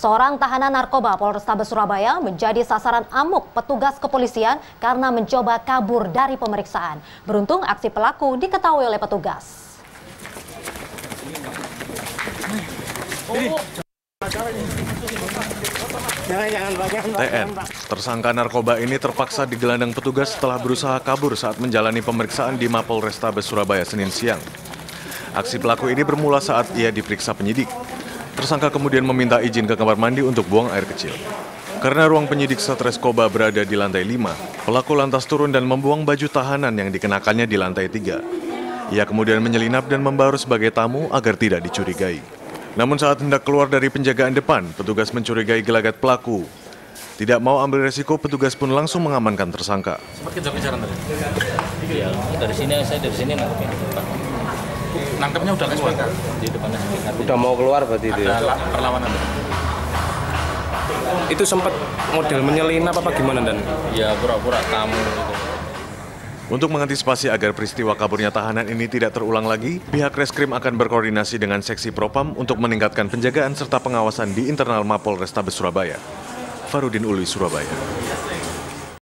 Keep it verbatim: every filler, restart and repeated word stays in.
Seorang tahanan narkoba Polrestabes Surabaya menjadi sasaran amuk petugas kepolisian karena mencoba kabur dari pemeriksaan. Beruntung aksi pelaku diketahui oleh petugas. T N, tersangka narkoba ini terpaksa digelandang petugas setelah berusaha kabur saat menjalani pemeriksaan di Mapolrestabes Surabaya Senin siang. Aksi pelaku ini bermula saat ia diperiksa penyidik. Tersangka kemudian meminta izin ke kamar mandi untuk buang air kecil. Karena ruang penyidik Satreskoba berada di lantai lima, pelaku lantas turun dan membuang baju tahanan yang dikenakannya di lantai tiga. Ia kemudian menyelinap dan membaur sebagai tamu agar tidak dicurigai. Namun saat hendak keluar dari penjagaan depan, petugas mencurigai gelagat pelaku. Tidak mau ambil resiko, petugas pun langsung mengamankan tersangka. Sempat kejar-kejaran tadi. Iya, dari sini saya dari sini nangkepnya. Nangkepnya udah keluar di depannya. Udah mau keluar berarti itu. Ada perlawanan. Itu sempat model menyelinap apa gimana dan? Ya pura-pura tamu gitu. Untuk mengantisipasi agar peristiwa kaburnya tahanan ini tidak terulang lagi, pihak Reskrim akan berkoordinasi dengan Seksi Propam untuk meningkatkan penjagaan serta pengawasan di internal Mapolrestabes Surabaya. Farudin Uli, Surabaya.